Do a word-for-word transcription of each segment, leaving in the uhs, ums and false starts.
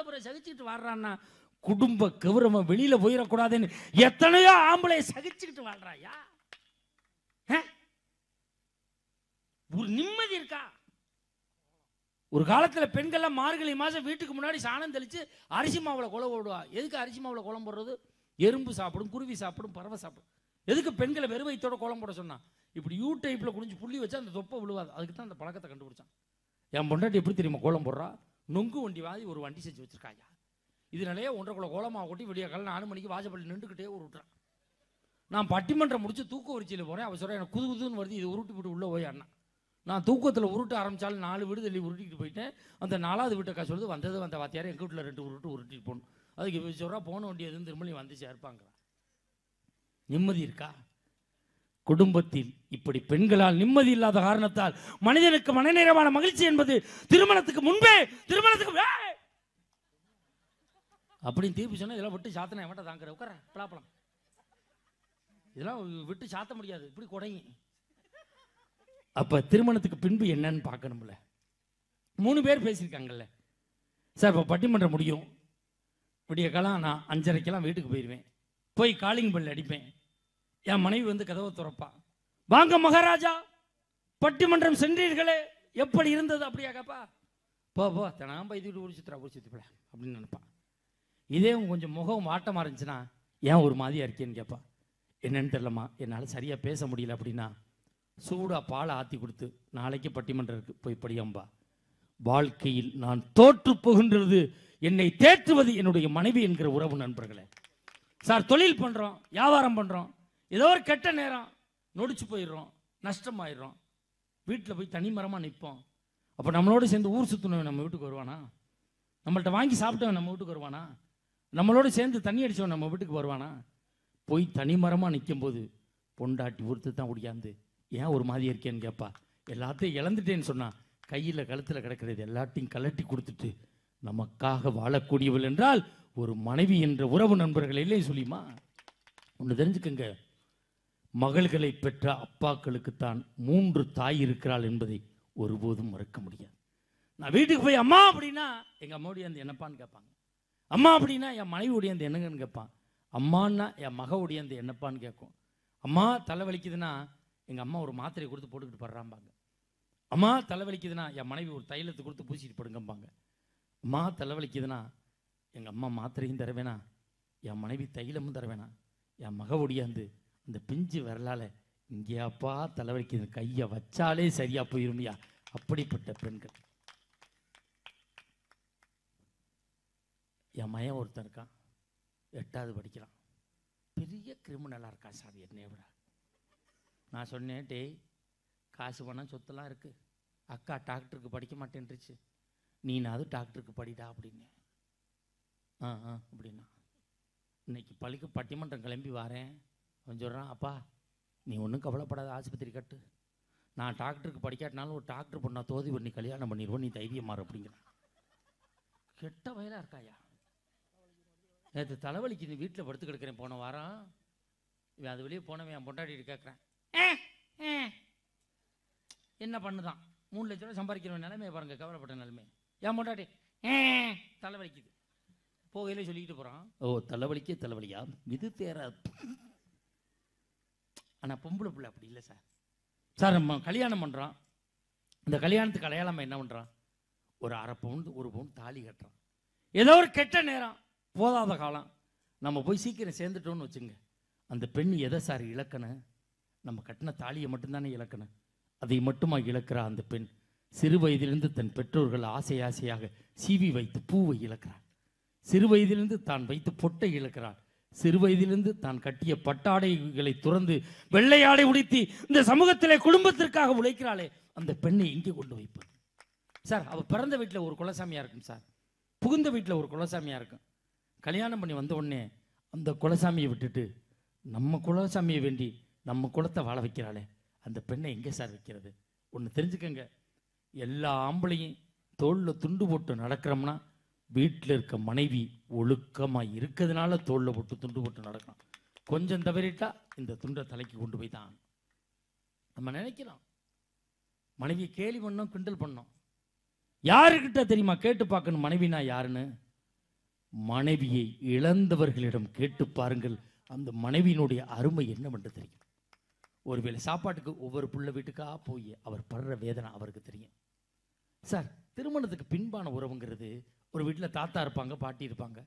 பொம்பளை சகிச்சுக்கிட்டு வாழ்றான்னா குடும்ப கௌரவம் வெளியில போயிடக்கூடாதுன்னு எத்தனையோ ஆம்பளை சகிச்சுக்கிட்டு வாழ்றாயா? ஒரு நிம்மதி இருக்கா? ஒரு காலத்துல பெண்கள்லாம் மார்கழி மாசம் வீட்டுக்கு முன்னாடி சாணம் தெளிச்சு அரிசி மாவுல குழம்பு போடுவா. எதுக்கு அரிசி மாவுல குழம்பு போடுறது? எறும்பு சாப்பிடும், குருவி சாப்பிடும், பறவை சாப்பிடும். எதுக்கு பெண்களை வெறுவைத்தோட குழம்பு போட சொன்னா? இப்படி யூ டைப்ல குடிஞ்சு புள்ளி வச்சா அந்த தொப்பை விழுவாது. அதுக்கு தான் அந்த பழக்கத்தை கண்டுபிடிச்சான். என் பொண்டாட்டி எப்படி தெரியுமா கோலம் போடுறா? நொங்கு வண்டி வாங்கி ஒரு வண்டி செஞ்சு வச்சிருக்காங்க. இதனாலேயே ஒன்றரை குள்ள கோலமாக கொட்டி வெளியே கால நாலு மணிக்கு வாசப்பள்ளி நின்றுக்கிட்டே ஒரு விட்டுறான். நான் பட்டிமன்றம் முடிச்சு தூக்க உரிச்சியில் போகிறேன். அவள் சொல்கிறேன் எனக்கு குது குதுன்னு வருது, இது உருட்டு போட்டு உள்ளே போய் அண்ணா. நான் தூக்கத்தில் உருட்ட ஆரம்பித்தாலும் நாலு வீடு தள்ளி உருட்டிக்கிட்டு போயிட்டேன். அந்த நாலாவது வீட்டை சொல்லுது வந்தது வந்த வாத்தியார் எங்கள் வீட்டில் ரெண்டு உருட்டு உருட்டிட்டு போகணும். அதுக்கு இப்போ சொல்கிறா போன வண்டி எதுவும் திரும்பி வந்து சேர்ப்பாங்கிறான். நிம்மதி இருக்கா குடும்பத்தில்? இப்படி பெண்களால் நிம்மதி இல்லாத காரணத்தால் மனிதனுக்கு மனநிறைவான மகிழ்ச்சி என்பது திருமணத்துக்கு முன்பே, திருமணத்துக்கு அப்படின்னு தீர்ப்பு சொன்னால் இதெல்லாம் விட்டு சாத்தனை எவன்ட்ட தாங்கிற உட்கார பலாப்பழம். இதெல்லாம் விட்டு சாத்த முடியாது, இப்படி குறையும். அப்போ திருமணத்துக்கு பின்பு என்னன்னு பார்க்கணும்ல. மூணு பேர் பேசியிருக்காங்கல்ல சார். இப்போ பட்டிமன்றம் முடியும், விடியக்காலம் நான் அஞ்சரைக்கெல்லாம் வீட்டுக்கு போயிடுவேன். போய் காலிங் பெல் அடிப்பேன். என் மனைவி வந்து கதவை துறப்பா. வாங்க மகாராஜா, பட்டிமன்றம் சென்றீர்களே, எப்படி இருந்தது? அப்படியாக்காப்பா போ போ தினாம்பா இது வீட்டு ஊரிச்சுத்துறா ஊரிச்சுத்துப்பல அப்படின்னு நினைப்பான். இதே கொஞ்சம் முகம் வாட்டமாக இருந்துச்சுன்னா ஏன் ஒரு மாதிரியாக இருக்கேன்னு கேட்பா. என்னன்னு தெரியலம்மா, என்னால் சரியாக பேச முடியல அப்படின்னா சூடாக பாலை ஆற்றி கொடுத்து நாளைக்கு பட்டிமன்றத்துக்கு போய் படியம்பா. வாழ்க்கையில் நான் தோற்று போகின்றது என்னை தேற்றுவது என்னுடைய மனைவி என்கிற உறவு. நண்பர்களே, சார் தொழில் பண்ணுறோம், வியாபாரம் பண்ணுறோம், ஏதோ ஒரு கெட்ட நேரம் நொடிச்சு போயிடுறோம், நஷ்டமாயிடுறோம். வீட்டில் போய் தனிமரமாக நிற்போம். அப்போ நம்மளோட சேர்ந்து ஊர் சுற்றுனவன் நம்ம வீட்டுக்கு வருவானா? நம்மள்கிட்ட வாங்கி சாப்பிட்டவன் நம்ம வீட்டுக்கு வருவானா? நம்மளோட சேர்ந்து தண்ணி அடித்தவன் நம்ம வீட்டுக்கு வருவானா? போய் தனிமரமாக நிற்கும்போது பொண்டாட்டி ஒருத்து தான் குடிக்காந்து ஏன் ஒரு மாதிரி இருக்கேன்னு கேட்பா. எல்லாத்தையும் இழந்துட்டேன்னு சொன்னால் கையில் கழுத்தில் கிடக்கிறது எல்லாத்தையும் கலட்டி கொடுத்துட்டு நமக்காக வாழக்கூடியவள் என்றால் ஒரு மனைவி என்ற உறவு. நண்பர்கள் இல்லையே சொல்லியுமா ஒன்று தெரிஞ்சுக்கங்க, மகள்களை பெற்ற அப்பாக்களுக்குத்தான் மூன்று தாய் இருக்கிறாள் என்பதை ஒருபோதும் மறக்க முடியாது. நான் வீட்டுக்கு போய் அம்மா அப்படின்னா எங்கள் அம்மாவுடைய அந்த என்னப்பான்னு கேட்பாங்க. அம்மா அப்படின்னா என் மனைவியுடைய அந்த என்னங்கன்னு கேட்பான். அம்மான்னா என் மகவுடைய அந்த என்னப்பான்னு கேட்கும். அம்மா தலைவலிக்குதுன்னா எங்கள் அம்மா ஒரு மாத்திரையை கொடுத்து போட்டுக்கிட்டு படுறாம்பாங்க. அம்மா தலைவலிக்குதுன்னா என் மனைவி ஒரு தைலத்தை கொடுத்து பூசிட்டு படுங்கம்பாங்க. அம்மா தலைவலிக்குதுன்னா எங்கள் அம்மா மாத்திரையும் தரவேணா, என் மனைவி தைலமும் தரவேணா, என் மகவுடையாந்து அந்த பிஞ்சு விரலால் இங்கேயாப்பா தலைவலிக்குது கையை வச்சாலே சரியாக போயிருமையா. அப்படிப்பட்ட பெண்கள். என் மயன் ஒருத்தன் இருக்கான், எட்டாவது படிக்கிறான், பெரிய கிரிமினலாக இருக்கான் சார் என்னைய விட. நான் சொன்னேன், டே காசு பணம் சொத்தெல்லாம் இருக்குது, அக்கா டாக்டருக்கு படிக்க மாட்டேன்ருச்சு, நீ நான் டாக்டருக்கு படிடா அப்படின்னு. ஆ ஆ அப்படின்னா இன்னைக்கு பள்ளிக்கு பட்டிமன்றம் கிளம்பி வரேன். அவன் சொல்கிறான், அப்பா நீ ஒன்றும் கவலைப்படாத, ஆஸ்பத்திரி கட்டு, நான் டாக்டருக்கு படிக்காட்டினாலும் ஒரு டாக்டர் பொண்ணா தோதி பண்ணி கல்யாணம் பண்ணிடுவோம், நீ தைரியம் மாறு அப்படிங்கிறான். கெட்ட வயலாக இருக்காயா? நேற்று தலைவலிக்கு நீ வீட்டில் படுத்து கிடக்கிறேன் போன வாரம். இவன் அது வெளியே போனவன் என் பொண்டாட்டிட்டு கேட்குறேன், என்ன பண்ணுதான் மூணு லட்ச ரூபா சம்பாதிக்கிறவன் நிலைமையை பாருங்க, கவலைப்பட்ட நிலைமை. என் பொண்டாட்டி தலைவலிக்குது போகையிலே சொல்லிக்கிட்டு போகிறான். ஓ தலைவலிக்கே தலைவலியா, இது தேராது. ஆனால் பொம்பளை பிள்ளை அப்படி இல்லை சார். சார் நம்ம கல்யாணம் பண்ணுறான், இந்த கல்யாணத்துக்கு அடையாளமாக என்ன பண்ணுறான்? ஒரு அரை பவுண்டு ஒரு பவுண்டு தாலி கட்டுறான். ஏதோ ஒரு கெட்ட நேரம் போதாத காலம் நம்ம போய் சீக்கிரம் சேர்ந்துட்டோன்னு வச்சுங்க, அந்த பெண் எதை சார் இழக்கணும்? நம்ம கட்டின தாலியை மட்டும்தானே இழக்கணும். அதை மட்டுமாக இழக்கிறா அந்த பெண். சிறு வயதிலிருந்து தன் பெற்றோர்கள் ஆசை ஆசையாக சீவி வைத்து பூவை இழக்கிறாள். சிறு வயதிலிருந்து தான் வைத்து பொட்டை இழக்கிறாள். சிறு வயதிலிருந்து தான் கட்டிய பட்டாடைகளை துறந்து வெள்ளையாடை உடுத்தி இந்த சமூகத்திலே குடும்பத்திற்காக உழைக்கிறாளே அந்த பெண்ணை இங்கே கொண்டு வைப்பார் சார். அவள் பிறந்த வீட்டில் ஒரு குலசாமியாக இருக்கும் சார், புகுந்த வீட்டில் ஒரு குலசாமியாக இருக்கும். கல்யாணம் பண்ணி வந்த உடனே அந்த குலசாமியை விட்டுட்டு நம்ம குலசாமியை வேண்டி நம்ம குலத்தை வாழ வைக்கிறாளே அந்த பெண்ணை எங்கே சார் வைக்கிறது? ஒன்று தெரிஞ்சுக்கங்க, எல்லா ஆம்பளையும் தோளில் துண்டு போட்டு நடக்கிறோம்னா வீட்டில் இருக்க மனைவி ஒழுக்கமாக இருக்கிறதுனால தோளில் போட்டு துண்டு போட்டு நடக்கணும். கொஞ்சம் தவறிட்டா இந்த துண்டை தலைக்கு கொண்டு போய் தான் நம்ம நினைக்கிறோம். மனைவியை கேலி பண்ணோம், கிண்டல் பண்ணோம். யாருக்கிட்ட தெரியுமா கேட்டு பார்க்கணும் மனைவினா யாருன்னு? மனைவியை இழந்தவர்களிடம் கேட்டு பாருங்கள், அந்த மனைவியினுடைய அருமை என்னவென்று தெரியும். ஒருவேளை சாப்பாட்டுக்கு ஒவ்வொரு புள்ள வீட்டுக்காக போய் அவர் படுற வேதனை அவருக்கு தெரியும். சார், திருமணத்துக்கு பின்பான உறவுங்கிறது, ஒரு வீட்டில் தாத்தா இருப்பாங்க, பாட்டி இருப்பாங்க.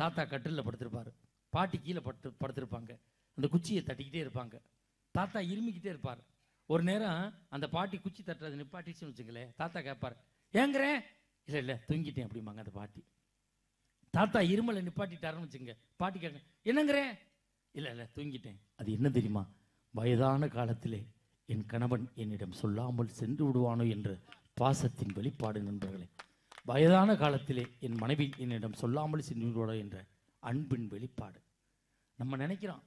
தாத்தா கட்டிலில் படுத்திருப்பார், பாட்டி கீழே படுத்து படுத்திருப்பாங்க. அந்த குச்சியை தட்டிக்கிட்டே இருப்பாங்க, தாத்தா இருமிக்கிட்டே இருப்பார். ஒரு நேரம் அந்த பாட்டி குச்சி தட்டுறது நிப்பாட்டிச்சுன்னு வச்சுங்களேன், தாத்தா கேட்பார், ஏங்குறேன். இல்லை இல்லை தூங்கிட்டேன் அப்படிம்பாங்க அந்த பாட்டி. தாத்தா இருமலை நிப்பாட்டிட்டாருன்னு வச்சுங்க, பாட்டி கேட்க, என்னங்கிறேன். இல்லை இல்லை தூங்கிட்டேன். அது என்ன தெரியுமா, வயதான காலத்திலே என் கணவன் என்னிடம் சொல்லாமல் சென்று விடுவானோ என்ற பாசத்தின் வெளிப்பாடு நண்பர்களே. வயதான காலத்திலே என் மனைவி என்னிடம் சொல்லாமல் சென்று விடுவானோ என்ற அன்பின் வெளிப்பாடு. நம்ம நினைக்கிறோம்,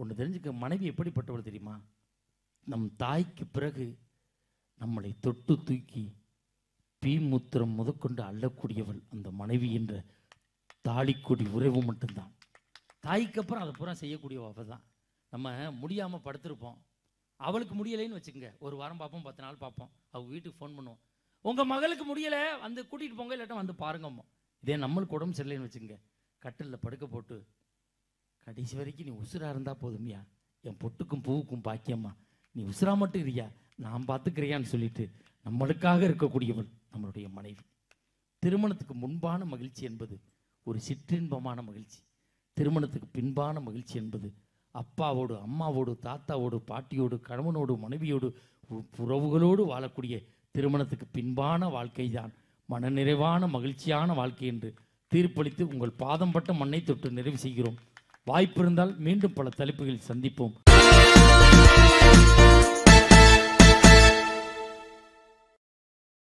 ஒன்று தெரிஞ்சுக்க, மனைவி எப்படிப்பட்டவள் தெரியுமா, நம் தாய்க்கு பிறகு நம்மளை தொட்டு தூக்கி பீமுத்திரம் முதற்கொண்டு அள்ளக்கூடியவள் அந்த மனைவி என்ற தாலிக்கொடி உறவு மட்டும்தான். தாய்க்கு அப்புறம் அதை பூரா செய்யக்கூடிய அவள் தான். நம்ம முடியாமல் படுத்திருப்போம், அவளுக்கு முடியலைன்னு வச்சுக்கோங்க. ஒரு வாரம் பார்ப்போம், பத்து நாள் பார்ப்போம், அவள் வீட்டுக்கு ஃபோன் பண்ணுவோம், உங்கள் மகளுக்கு முடியலை வந்து கூட்டிகிட்டு போங்க, இல்லாட்டும் வந்து பாருங்கம்மா. இதே நம்மளுக்கு உடம்பு சரியில்லைன்னு வச்சுக்கோங்க, கட்டிலில் படுக்க போட்டு, கடைசி வரைக்கும் நீ உசுராக இருந்தால் போதும்யா, என் பொட்டுக்கும் பூவுக்கும் பாக்கியம்மா, நீ உசுரா மட்டும் இருக்கியா, நான் பார்த்துக்கிறியான்னு சொல்லிட்டு நம்மளுக்காக இருக்கக்கூடியவள் நம்மளுடைய மனைவி. திருமணத்துக்கு முன்பான மகிழ்ச்சி என்பது ஒரு சிற்றின்பமான மகிழ்ச்சி. திருமணத்துக்கு பின்பான மகிழ்ச்சி என்பது அப்பாவோடு, அம்மாவோடு, தாத்தாவோடு, பாட்டியோடு, கணவனோடு, மனைவியோடு, உறவுகளோடு வாழக்கூடிய திருமணத்துக்கு பின்பான வாழ்க்கை தான் மனநிறைவான மகிழ்ச்சியான வாழ்க்கை என்று தீர்ப்பளித்து உங்கள் பாதம் பட்ட மண்ணை தொட்டு நிறைவு செய்கிறோம். வாய்ப்பு இருந்தால் மீண்டும் பல தலைப்புகளில் சந்திப்போம்.